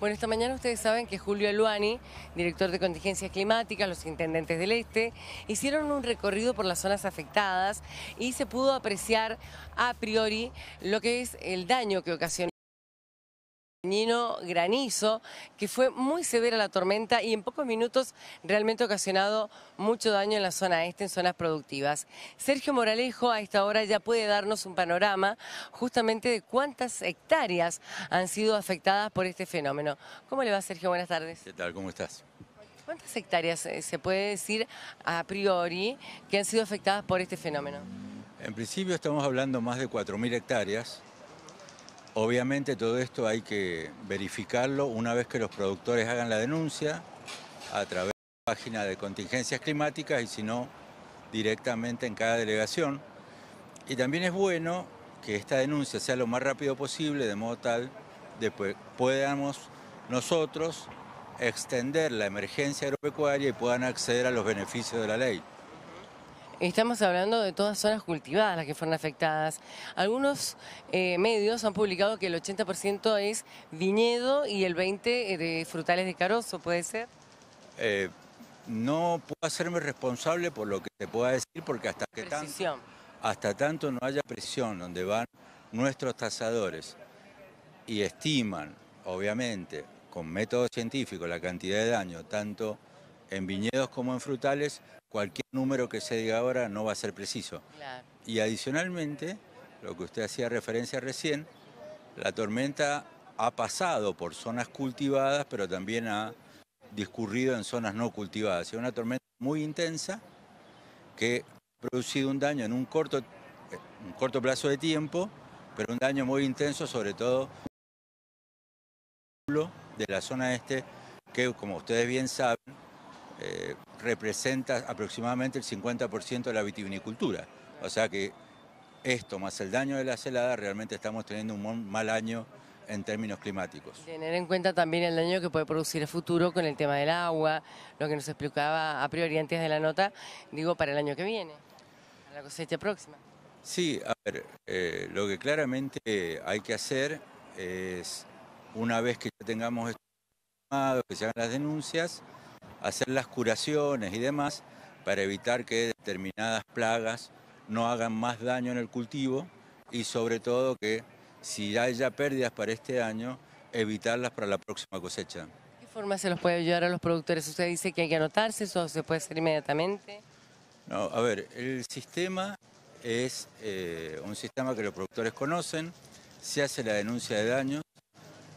Bueno, esta mañana ustedes saben que Julio Aluani, director de Contingencias Climáticas, los intendentes del Este, hicieron un recorrido por las zonas afectadas y se pudo apreciar a priori lo que es el daño que ocasionó granizo, que fue muy severa la tormenta y en pocos minutos realmente ha ocasionado mucho daño en la zona este, en zonas productivas. Sergio Moralejo a esta hora ya puede darnos un panorama justamente de cuántas hectáreas han sido afectadas por este fenómeno. ¿Cómo le va, Sergio? Buenas tardes. ¿Qué tal? ¿Cómo estás? ¿Cuántas hectáreas se puede decir a priori que han sido afectadas por este fenómeno? En principio estamos hablando más de 4.000 hectáreas. Obviamente todo esto hay que verificarlo una vez que los productores hagan la denuncia a través de la página de Contingencias Climáticas y si no, directamente en cada delegación. Y también es bueno que esta denuncia sea lo más rápido posible, de modo tal de que podamos nosotros extender la emergencia agropecuaria y puedan acceder a los beneficios de la ley. Estamos hablando de todas zonas cultivadas las que fueron afectadas. Algunos medios han publicado que el 80% es viñedo y el 20% de frutales de carozo, ¿puede ser? No puedo hacerme responsable por lo que te pueda decir, porque hasta tanto no haya presión donde van nuestros tasadores y estiman, obviamente, con método científico la cantidad de daño, tanto en viñedos como en frutales, cualquier número que se diga ahora no va a ser preciso. Claro. Y adicionalmente, lo que usted hacía referencia recién, la tormenta ha pasado por zonas cultivadas, pero también ha discurrido en zonas no cultivadas. Es una tormenta muy intensa que ha producido un daño en un corto plazo de tiempo, pero un daño muy intenso, sobre todo de la zona este, que como ustedes bien saben, representa aproximadamente el 50% de la vitivinicultura. O sea que esto, más el daño de la helada, realmente estamos teniendo un mal año en términos climáticos. Tener en cuenta también el daño que puede producir el futuro con el tema del agua, lo que nos explicaba a priori antes de la nota, digo, para el año que viene, para la cosecha próxima. Sí, a ver, lo que claramente hay que hacer es, una vez que ya tengamos esto, que se hagan las denuncias, hacer las curaciones y demás para evitar que determinadas plagas no hagan más daño en el cultivo y sobre todo que si haya pérdidas para este año, evitarlas para la próxima cosecha. ¿De qué forma se los puede ayudar a los productores? ¿Usted dice que hay que anotarse, eso se puede hacer inmediatamente? No, a ver, el sistema es un sistema que los productores conocen, se hace la denuncia de daños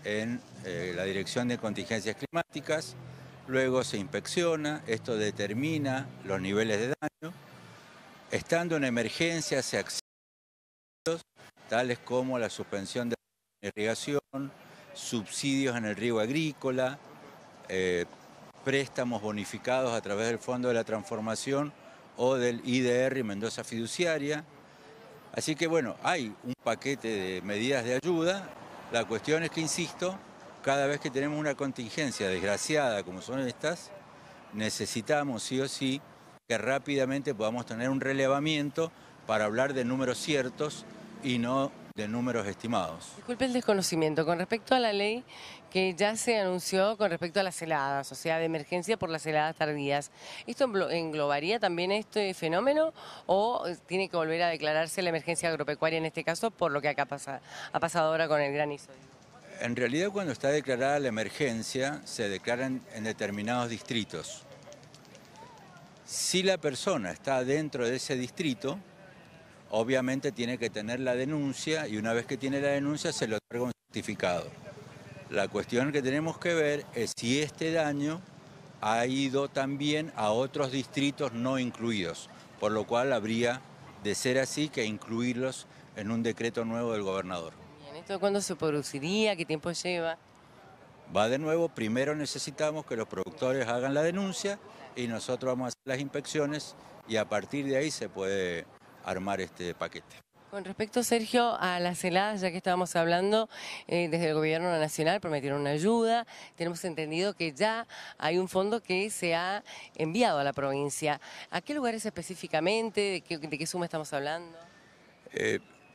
en la Dirección de Contingencias Climáticas. Luego se inspecciona, esto determina los niveles de daño. Estando en emergencia se acceden a los subsidios, tales como la suspensión de irrigación, subsidios en el riego agrícola, préstamos bonificados a través del Fondo de la Transformación o del IDR, Mendoza Fiduciaria. Así que bueno, hay un paquete de medidas de ayuda. La cuestión es que, insisto, cada vez que tenemos una contingencia desgraciada como son estas, necesitamos sí o sí que rápidamente podamos tener un relevamiento para hablar de números ciertos y no de números estimados. Disculpe el desconocimiento, con respecto a la ley que ya se anunció con respecto a las heladas, o sea, de emergencia por las heladas tardías, ¿esto englobaría también este fenómeno o tiene que volver a declararse la emergencia agropecuaria en este caso por lo que acá ha pasado ahora con el granizo? En realidad, cuando está declarada la emergencia, se declaran en determinados distritos. Si la persona está dentro de ese distrito, obviamente tiene que tener la denuncia y una vez que tiene la denuncia se le otorga un certificado. La cuestión que tenemos que ver es si este daño ha ido también a otros distritos no incluidos, por lo cual habría, de ser así, que incluirlos en un decreto nuevo del gobernador. ¿Esto cuándo se produciría? ¿Qué tiempo lleva? Va de nuevo, primero necesitamos que los productores hagan la denuncia y nosotros vamos a hacer las inspecciones y a partir de ahí se puede armar este paquete. Con respecto, Sergio, a las heladas, ya que estábamos hablando, desde el Gobierno Nacional prometieron una ayuda, tenemos entendido que ya hay un fondo que se ha enviado a la provincia. ¿A qué lugares específicamente? ¿De qué suma estamos hablando?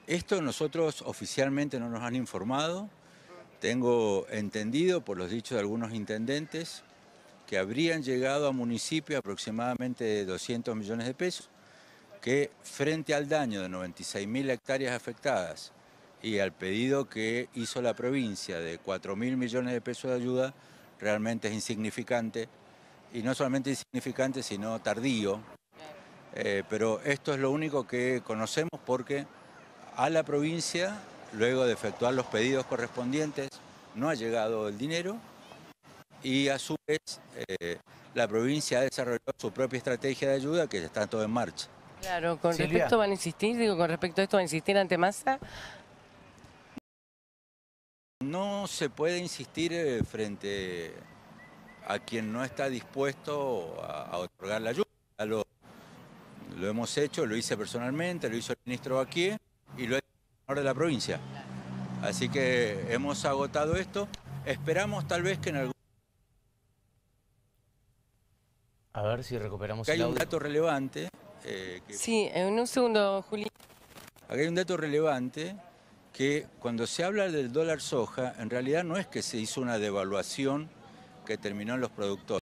Esto nosotros oficialmente no nos han informado, Tengo entendido por los dichos de algunos intendentes que habrían llegado a municipio aproximadamente 200 millones de pesos, que frente al daño de 96.000 hectáreas afectadas y al pedido que hizo la provincia de 4.000 millones de pesos de ayuda, realmente es insignificante, y no solamente insignificante, sino tardío. Pero esto es lo único que conocemos, porque a la provincia, luego de efectuar los pedidos correspondientes, no ha llegado el dinero, y a su vez la provincia ha desarrollado su propia estrategia de ayuda, que está todo en marcha. Claro, con Silvia. Respecto van a insistir, digo, con respecto a esto van a insistir ante Massa. No se puede insistir frente a quien no está dispuesto a otorgar la ayuda. Lo hemos hecho, lo hice personalmente, lo hizo el ministro Baquié y lo ha hecho el gobernador de la provincia. Así que hemos agotado esto. Esperamos tal vez que en algún... A ver si recuperamos el audio. Hay un dato relevante... Sí, en un segundo, Juli. Acá hay un dato relevante, que cuando se habla del dólar soja, en realidad no es que se hizo una devaluación que terminó en los productores.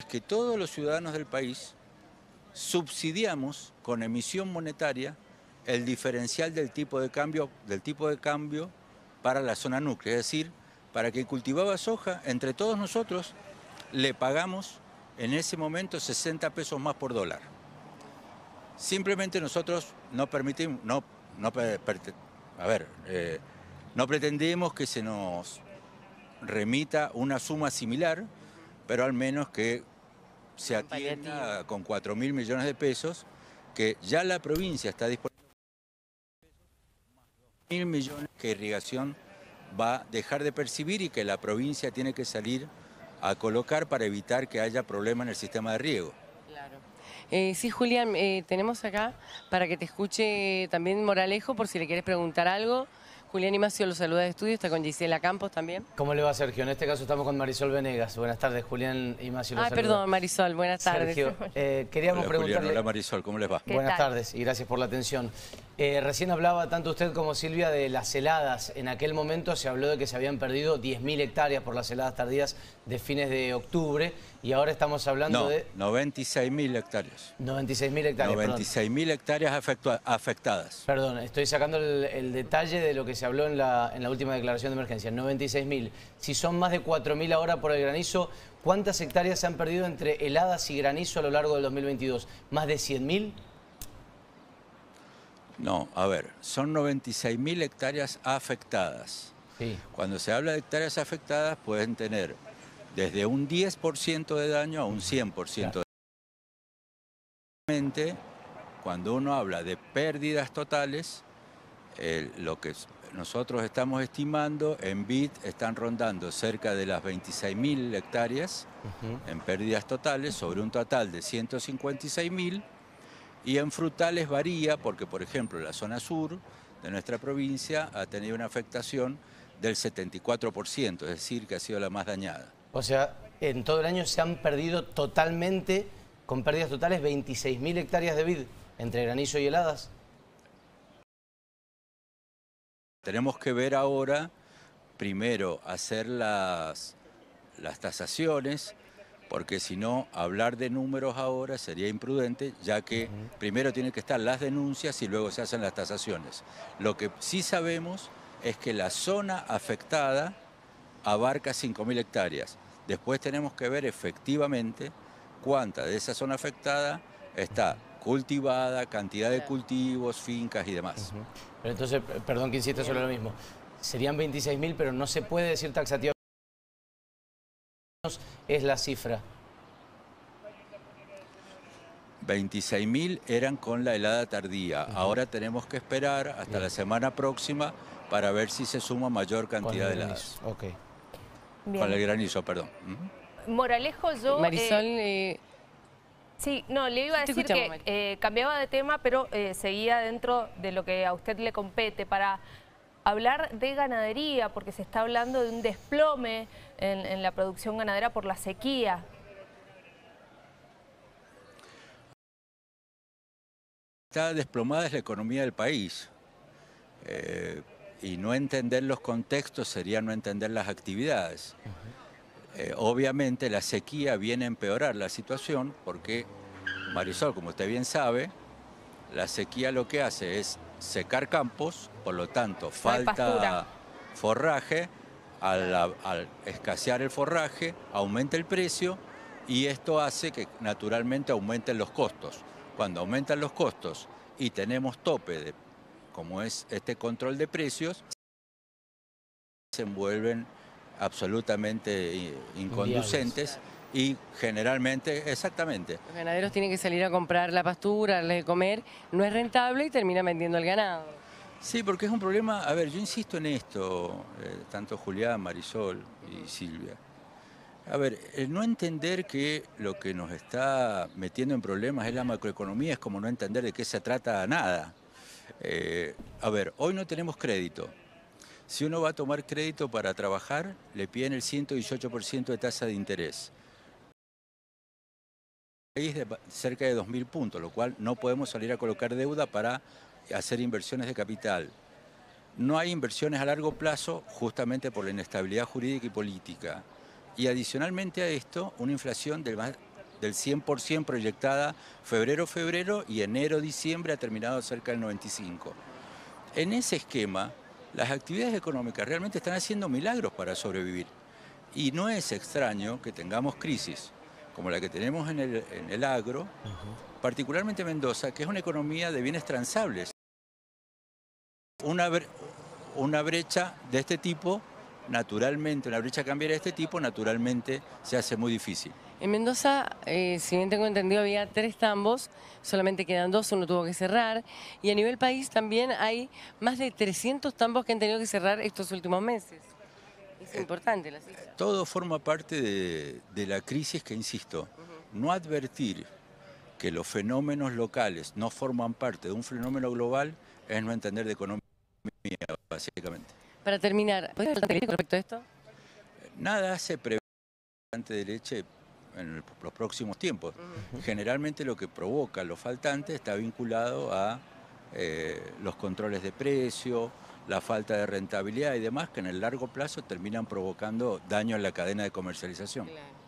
Es que todos los ciudadanos del país subsidiamos con emisión monetaria el diferencial del tipo de cambio para la zona núclea. Es decir, para quien cultivaba soja, entre todos nosotros le pagamos en ese momento 60 pesos más por dólar. Simplemente nosotros no permitimos, no pretendemos que se nos remita una suma similar, pero al menos que se atienda con 4.000 millones de pesos, que ya la provincia está disponible, más 2.000 millones que irrigación va a dejar de percibir y que la provincia tiene que salir a colocar para evitar que haya problema en el sistema de riego. Claro. Sí, Julián, tenemos acá para que te escuche también Moralejo, por si le quieres preguntar algo. Julián Imacio lo saluda de estudio, está con Gisela Campos también. ¿Cómo le va, Sergio? En este caso estamos con Marisol Venegas. Buenas tardes, Julián Imacio. Ah, perdón, Marisol, buenas tardes. Sergio, queríamos preguntarle... Julián, hola, Marisol, ¿cómo les va? Buenas tardes y gracias por la atención. Recién hablaba tanto usted como Silvia de las heladas. En aquel momento se habló de que se habían perdido 10.000 hectáreas por las heladas tardías de fines de octubre, y ahora estamos hablando de... 96.000 hectáreas. 96.000 hectáreas, 96.000 hectáreas afectadas. Perdón, estoy sacando el detalle de lo que se habló en la última declaración de emergencia. 96.000. Si son más de 4.000 ahora por el granizo, ¿cuántas hectáreas se han perdido entre heladas y granizo a lo largo del 2022? ¿Más de 100.000? No, a ver, son 96.000 hectáreas afectadas. Sí. Cuando se habla de hectáreas afectadas, pueden tener desde un 10% de daño a un 100% de daño. Cuando uno habla de pérdidas totales, lo que nosotros estamos estimando en BID están rondando cerca de las 26.000 hectáreas en pérdidas totales sobre un total de 156.000. Y en frutales varía, porque por ejemplo la zona sur de nuestra provincia ha tenido una afectación del 74%, es decir, que ha sido la más dañada. O sea, en todo el año se han perdido totalmente, con pérdidas totales, 26.000 hectáreas de vid, entre granizo y heladas. Tenemos que ver ahora, primero, hacer las tasaciones, porque si no, hablar de números ahora sería imprudente, ya que primero tienen que estar las denuncias y luego se hacen las tasaciones. Lo que sí sabemos es que la zona afectada abarca 5.000 hectáreas. Después tenemos que ver efectivamente cuánta de esa zona afectada está cultivada, cantidad de cultivos, fincas y demás. Pero entonces, perdón que insista sobre lo mismo, serían 26.000, pero no se puede decir taxativamente. Es la cifra. 26.000 eran con la helada tardía. Ahora tenemos que esperar hasta la semana próxima para ver si se suma mayor cantidad de heladas. Con el granizo, perdón. Moralejo, yo... Marisol... Sí, no, le iba a decir que cambiaba de tema, pero seguía dentro de lo que a usted le compete para... hablar de ganadería, porque se está hablando de un desplome en la producción ganadera por la sequía. Está desplomada es la economía del país. Y no entender los contextos sería no entender las actividades. Obviamente la sequía viene a empeorar la situación porque, Marisol, como usted bien sabe, la sequía lo que hace es secar campos, por lo tanto falta forraje, al escasear el forraje aumenta el precio y esto hace que naturalmente aumenten los costos. Cuando aumentan los costos y tenemos tope de, como es este control de precios, se envuelven absolutamente inconducentes y generalmente, exactamente. Los ganaderos tienen que salir a comprar la pastura, darles de comer, no es rentable y terminan vendiendo el ganado. Sí, porque es un problema, a ver, yo insisto en esto, tanto Julián, Marisol y Silvia. A ver, el no entender que lo que nos está metiendo en problemas es la macroeconomía, es como no entender de qué se trata nada. A ver, hoy no tenemos crédito. Si uno va a tomar crédito para trabajar, le piden el 118% de tasa de interés. Es de cerca de 2.000 puntos, lo cual no podemos salir a colocar deuda para hacer inversiones de capital. No hay inversiones a largo plazo justamente por la inestabilidad jurídica y política. Y adicionalmente a esto, una inflación del 100% proyectada febrero-febrero y enero-diciembre ha terminado cerca del 95%. En ese esquema, las actividades económicas realmente están haciendo milagros para sobrevivir. Y no es extraño que tengamos crisis como la que tenemos en el agro, particularmente Mendoza, que es una economía de bienes transables. Una brecha de este tipo, naturalmente, una brecha cambiaria de este tipo, naturalmente se hace muy difícil. En Mendoza, si bien tengo entendido, había 3 tambos, solamente quedan 2, uno tuvo que cerrar. Y a nivel país también hay más de 300 tambos que han tenido que cerrar estos últimos meses. Es importante la cifra. Todo forma parte de la crisis que, insisto, no advertir que los fenómenos locales no forman parte de un fenómeno global es no entender de economía, básicamente. Para terminar, ¿puedes hablar con respecto a esto? Nada se prevé de leche en los próximos tiempos. Generalmente lo que provoca los faltantes está vinculado a los controles de precio, la falta de rentabilidad y demás, que en el largo plazo terminan provocando daño en la cadena de comercialización. Claro.